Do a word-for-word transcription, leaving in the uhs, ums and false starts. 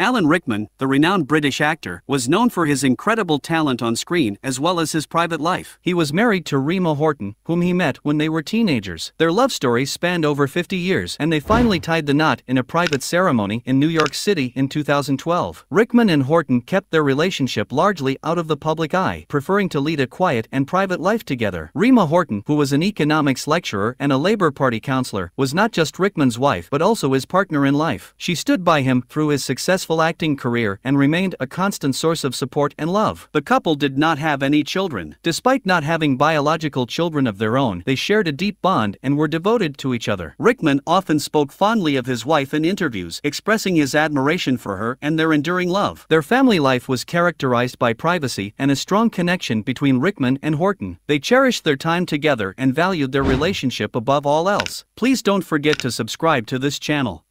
Alan Rickman, the renowned British actor, was known for his incredible talent on screen as well as his private life. He was married to Rima Horton, whom he met when they were teenagers. Their love story spanned over fifty years, and they finally tied the knot in a private ceremony in New York City in two thousand twelve. Rickman and Horton kept their relationship largely out of the public eye, preferring to lead a quiet and private life together. Rima Horton, who was an economics lecturer and a Labour Party councillor, was not just Rickman's wife but also his partner in life. She stood by him through his successful acting career and remained a constant source of support and love. The couple did not have any children. Despite not having biological children of their own, they shared a deep bond and were devoted to each other. Rickman often spoke fondly of his wife in interviews, expressing his admiration for her and their enduring love. Their family life was characterized by privacy and a strong connection between Rickman and Horton. They cherished their time together and valued their relationship above all else. Please don't forget to subscribe to this channel.